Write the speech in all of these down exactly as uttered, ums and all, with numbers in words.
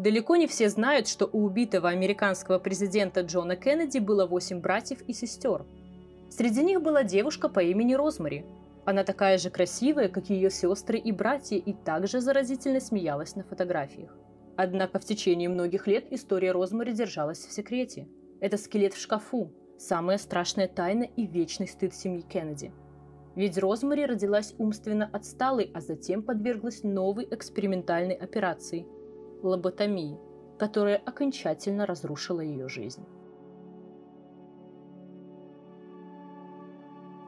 Далеко не все знают, что у убитого американского президента Джона Кеннеди было восемь братьев и сестер. Среди них была девушка по имени Розмари. Она такая же красивая, как ее сестры и братья, и также заразительно смеялась на фотографиях. Однако в течение многих лет история Розмари держалась в секрете. Это скелет в шкафу, самая страшная тайна и вечный стыд семьи Кеннеди. Ведь Розмари родилась умственно отсталой, а затем подверглась новой экспериментальной операции – лоботомии, которая окончательно разрушила ее жизнь.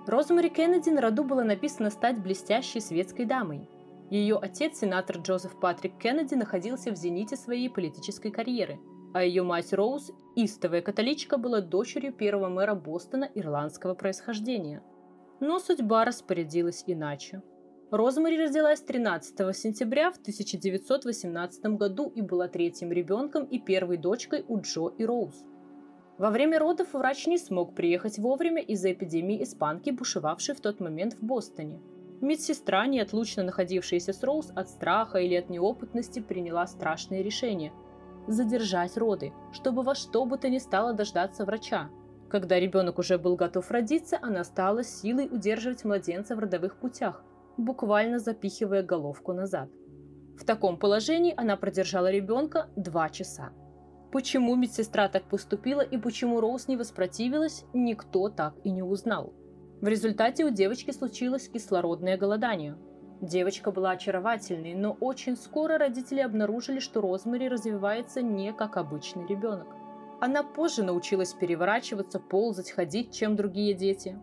Розмари Кеннеди на роду было написано стать блестящей светской дамой. Ее отец, сенатор Джозеф Патрик Кеннеди, находился в зените своей политической карьеры, а ее мать Роуз, истовая католичка, была дочерью первого мэра Бостона ирландского происхождения. Но судьба распорядилась иначе. Розмари родилась тринадцатого сентября в тысяча девятьсот восемнадцатом году и была третьим ребенком и первой дочкой у Джо и Роуз. Во время родов врач не смог приехать вовремя из-за эпидемии испанки, бушевавшей в тот момент в Бостоне. Медсестра, неотлучно находившаяся с Роуз, от страха или от неопытности приняла страшное решение – задержать роды, чтобы во что бы то ни стало дождаться врача. Когда ребенок уже был готов родиться, она стала силой удерживать младенца в родовых путях, буквально запихивая головку назад. В таком положении она продержала ребенка два часа. Почему медсестра так поступила и почему Роуз не воспротивилась, никто так и не узнал. В результате у девочки случилось кислородное голодание. Девочка была очаровательной, но очень скоро родители обнаружили, что Розмари развивается не как обычный ребенок. Она позже научилась переворачиваться, ползать, ходить, чем другие дети.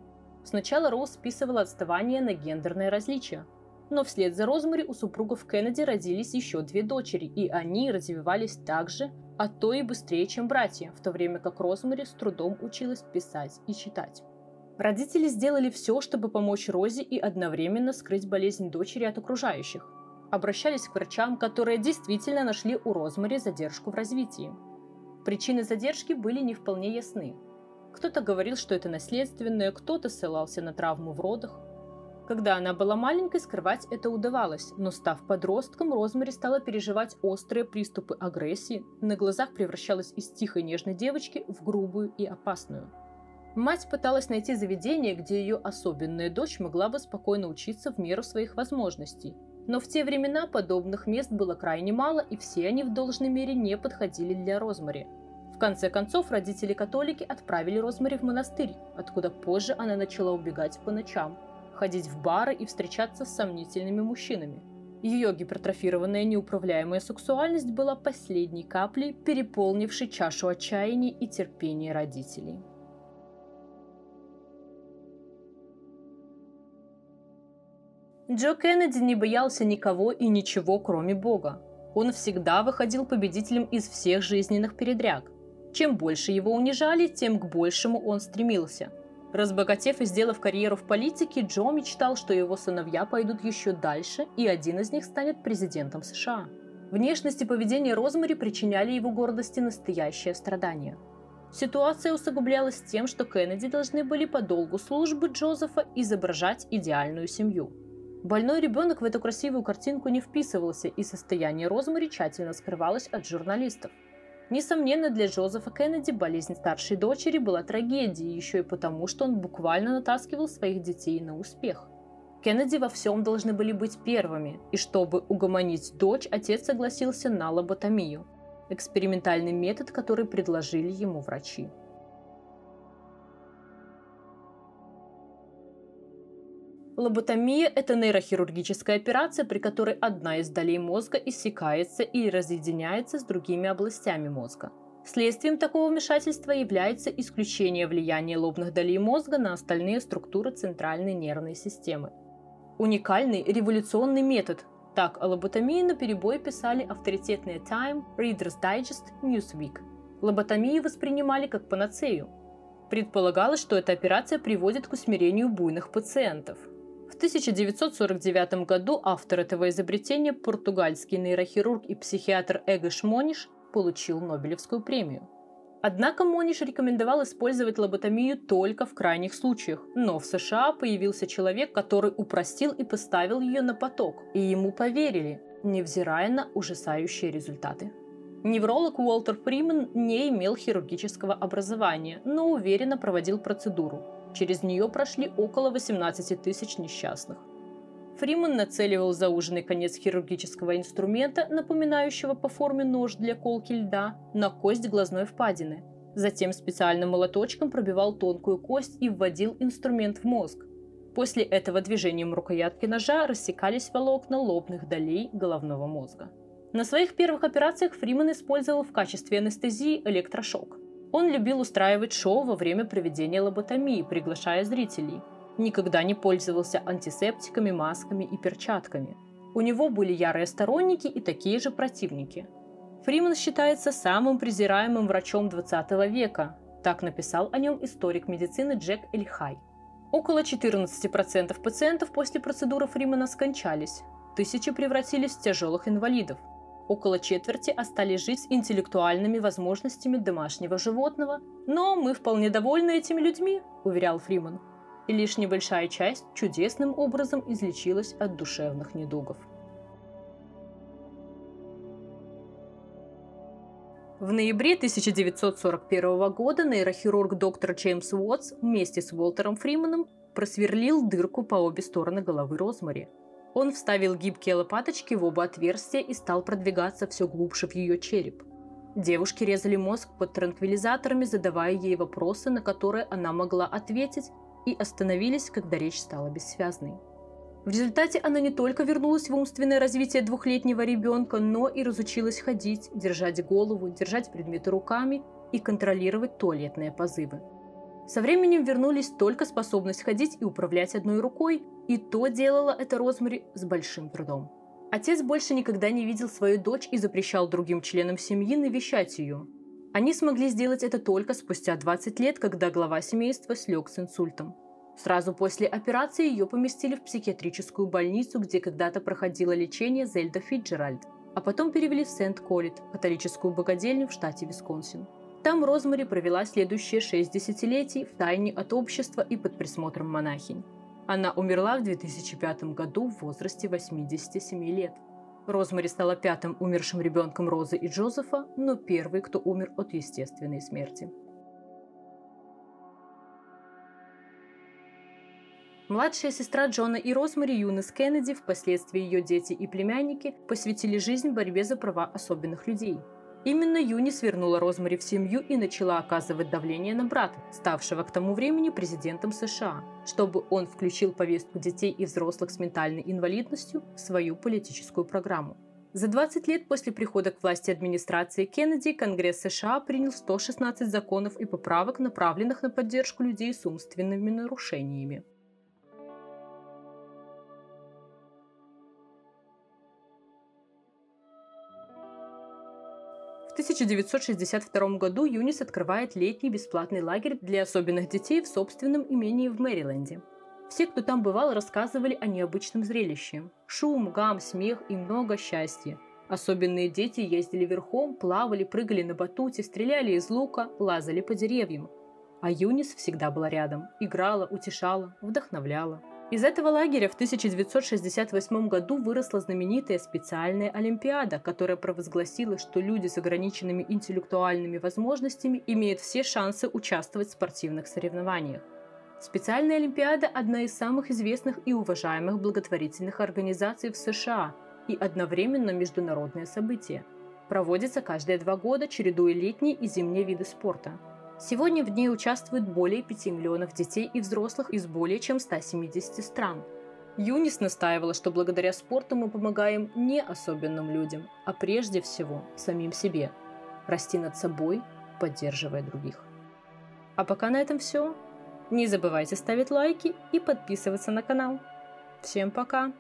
Сначала Роуз списывала отставание на гендерное различие. Но вслед за Розмари у супругов Кеннеди родились еще две дочери, и они развивались так же, а то и быстрее, чем братья, в то время как Розмари с трудом училась писать и читать. Родители сделали все, чтобы помочь Розе и одновременно скрыть болезнь дочери от окружающих. Обращались к врачам, которые действительно нашли у Розмари задержку в развитии. Причины задержки были не вполне ясны. Кто-то говорил, что это наследственное, кто-то ссылался на травму в родах. Когда она была маленькой, скрывать это удавалось, но став подростком, Розмари стала переживать острые приступы агрессии, на глазах превращалась из тихой нежной девочки в грубую и опасную. Мать пыталась найти заведение, где ее особенная дочь могла бы спокойно учиться в меру своих возможностей. Но в те времена подобных мест было крайне мало, и все они в должной мере не подходили для Розмари. В конце концов, родители-католики отправили Розмари в монастырь, откуда позже она начала убегать по ночам, ходить в бары и встречаться с сомнительными мужчинами. Ее гипертрофированная неуправляемая сексуальность была последней каплей, переполнившей чашу отчаяния и терпения родителей. Джо Кеннеди не боялся никого и ничего, кроме Бога. Он всегда выходил победителем из всех жизненных передряг. Чем больше его унижали, тем к большему он стремился. Разбогатев и сделав карьеру в политике, Джо мечтал, что его сыновья пойдут еще дальше, и один из них станет президентом США. Внешность и поведение Розмари причиняли его гордости настоящее страдание. Ситуация усугублялась тем, что Кеннеди должны были по долгу службы Джозефа изображать идеальную семью. Больной ребенок в эту красивую картинку не вписывался, и состояние Розмари тщательно скрывалось от журналистов. Несомненно, для Джозефа Кеннеди болезнь старшей дочери была трагедией, еще и потому, что он буквально натаскивал своих детей на успех. Кеннеди во всем должны были быть первыми, и чтобы угомонить дочь, отец согласился на лоботомию – экспериментальный метод, который предложили ему врачи. Лоботомия – это нейрохирургическая операция, при которой одна из долей мозга иссякается или разъединяется с другими областями мозга. Следствием такого вмешательства является исключение влияния лобных долей мозга на остальные структуры центральной нервной системы. Уникальный революционный метод. Так о лоботомии наперебой писали авторитетные Time, Reader's Digest, Newsweek. Лоботомию воспринимали как панацею. Предполагалось, что эта операция приводит к усмирению буйных пациентов. В тысяча девятьсот сорок девятом году автор этого изобретения, португальский нейрохирург и психиатр Эгаш Мониш, получил Нобелевскую премию. Однако Мониш рекомендовал использовать лоботомию только в крайних случаях, но в США появился человек, который упростил и поставил ее на поток, и ему поверили, невзирая на ужасающие результаты. Невролог Уолтер Фриман не имел хирургического образования, но уверенно проводил процедуру. Через нее прошли около восемнадцати тысяч несчастных. Фриман нацеливал зауженный конец хирургического инструмента, напоминающего по форме нож для колки льда, на кость глазной впадины. Затем специальным молоточком пробивал тонкую кость и вводил инструмент в мозг. После этого движением рукоятки ножа рассекались волокна лобных долей головного мозга. На своих первых операциях Фриман использовал в качестве анестезии электрошок. Он любил устраивать шоу во время проведения лоботомии, приглашая зрителей. Никогда не пользовался антисептиками, масками и перчатками. У него были ярые сторонники и такие же противники. Фриман считается самым презираемым врачом двадцатого века. Так написал о нем историк медицины Джек Эльхай. Около четырнадцати процентов пациентов после процедуры Фримана скончались. Тысячи превратились в тяжелых инвалидов. Около четверти остались жить с интеллектуальными возможностями домашнего животного. «Но мы вполне довольны этими людьми», – уверял Фриман. И лишь небольшая часть чудесным образом излечилась от душевных недугов. В ноябре тысяча девятьсот сорок первого года нейрохирург доктор Джеймс Уотс вместе с Уолтером Фриманом просверлил дырку по обе стороны головы Розмари. Он вставил гибкие лопаточки в оба отверстия и стал продвигаться все глубже в ее череп. Девушки резали мозг под транквилизаторами, задавая ей вопросы, на которые она могла ответить, и остановились, когда речь стала бессвязной. В результате она не только вернулась в умственное развитие двухлетнего ребенка, но и разучилась ходить, держать голову, держать предметы руками и контролировать туалетные позывы. Со временем вернулись только способность ходить и управлять одной рукой, и то делала это Розмари с большим трудом. Отец больше никогда не видел свою дочь и запрещал другим членам семьи навещать ее. Они смогли сделать это только спустя двадцать лет, когда глава семейства слег с инсультом. Сразу после операции ее поместили в психиатрическую больницу, где когда-то проходило лечение Зельда Фицджеральд, а потом перевели в Сент-Колит, католическую богадельню в штате Висконсин. Там Розмари провела следующие шесть десятилетий в тайне от общества и под присмотром монахинь. Она умерла в две тысячи пятом году в возрасте восьмидесяти семи лет. Розмари стала пятым умершим ребенком Розы и Джозефа, но первой, кто умер от естественной смерти. Младшая сестра Джона и Розмари, Юнис Кеннеди, впоследствии ее дети и племянники, посвятили жизнь борьбе за права особенных людей. Именно Юнис вернула Розмари в семью и начала оказывать давление на брата, ставшего к тому времени президентом США, чтобы он включил повестку детей и взрослых с ментальной инвалидностью в свою политическую программу. За двадцать лет после прихода к власти администрации Кеннеди Конгресс США принял сто шестнадцать законов и поправок, направленных на поддержку людей с умственными нарушениями. В тысяча девятьсот шестьдесят втором году Юнис открывает летний бесплатный лагерь для особенных детей в собственном имении в Мэриленде. Все, кто там бывал, рассказывали о необычном зрелище. Шум, гам, смех и много счастья. Особенные дети ездили верхом, плавали, прыгали на батуте, стреляли из лука, лазали по деревьям. А Юнис всегда была рядом, играла, утешала, вдохновляла. Из этого лагеря в тысяча девятьсот шестьдесят восьмом году выросла знаменитая специальная олимпиада, которая провозгласила, что люди с ограниченными интеллектуальными возможностями имеют все шансы участвовать в спортивных соревнованиях. Специальная олимпиада – одна из самых известных и уважаемых благотворительных организаций в США и одновременно международное событие. Проводится каждые два года, чередуя летние и зимние виды спорта. Сегодня в ней участвует более пяти миллионов детей и взрослых из более чем ста семидесяти стран. Юнис настаивала, что благодаря спорту мы помогаем не особенным людям, а прежде всего самим себе. Расти над собой, поддерживая других. А пока на этом все. Не забывайте ставить лайки и подписываться на канал. Всем пока!